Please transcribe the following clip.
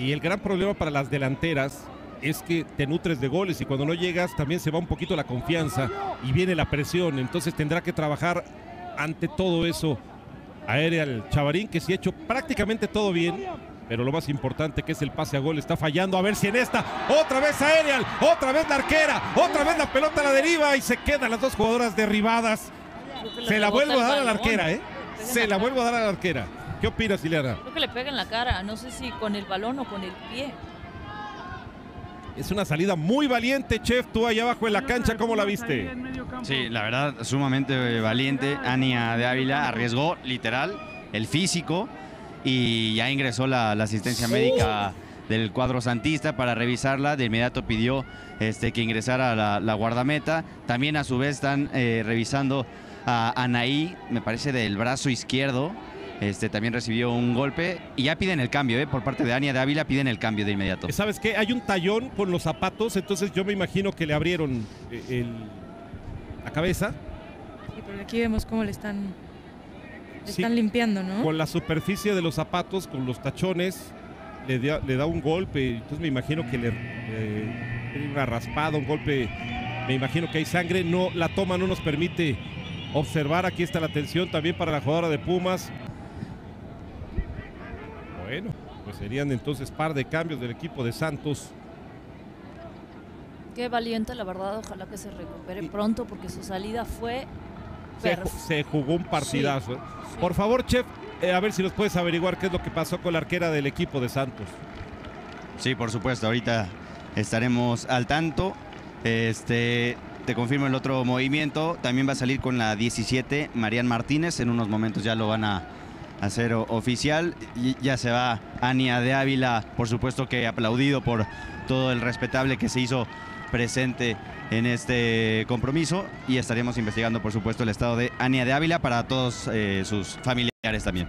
Y el gran problema para las delanteras es que te nutres de goles y cuando no llegas también se va un poquito la confianza y viene la presión. Entonces tendrá que trabajar ante todo eso Aerial Chavarín, que sí ha hecho prácticamente todo bien, pero lo más importante, que es el pase a gol, está fallando. A ver si en esta, otra vez Aerial, otra vez la arquera, otra vez la pelota a la deriva y se quedan las dos jugadoras derribadas. Se la vuelvo a dar a la arquera, ¿eh? Se la vuelvo a dar a la arquera. ¿Qué opinas, Ileana? Creo que le pega en la cara, no sé si con el balón o con el pie. Es una salida muy valiente, Chef. Tú allá abajo en la cancha, ¿cómo la viste? Sí, la verdad, sumamente valiente. Hannia Dávila arriesgó, literal, el físico, y ya ingresó la asistencia médica del cuadro santista para revisarla. De inmediato pidió que ingresara la guardameta. También a su vez están revisando a Anaí, me parece del brazo izquierdo. También recibió un golpe y ya piden el cambio, por parte de Hannia Dávila piden el cambio de inmediato. ¿Sabes qué? Hay un tallón con los zapatos, entonces yo me imagino que le abrieron la cabeza. Sí, pero aquí vemos cómo le están limpiando, ¿no? Con la superficie de los zapatos, con los tachones, le da un golpe, entonces me imagino que le una raspada, un golpe, me imagino que hay sangre, no, la toma no nos permite observar, aquí está la atención también para la jugadora de Pumas. Bueno, pues serían entonces par de cambios del equipo de Santos. Qué valiente, la verdad, ojalá que se recupere pronto porque su salida fue... Se jugó un partidazo. Sí, sí. Por favor, Chef, a ver si nos puedes averiguar qué es lo que pasó con la arquera del equipo de Santos. Sí, por supuesto, ahorita estaremos al tanto. Te confirmo el otro movimiento, también va a salir con la 17, Marian Martínez, en unos momentos ya lo van a... acero oficial, y ya se va Hannia Dávila, por supuesto que aplaudido por todo el respetable que se hizo presente en este compromiso, y estaremos investigando por supuesto el estado de Hannia Dávila para todos sus familiares también.